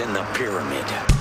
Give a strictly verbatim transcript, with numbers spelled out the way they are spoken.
in the pyramid.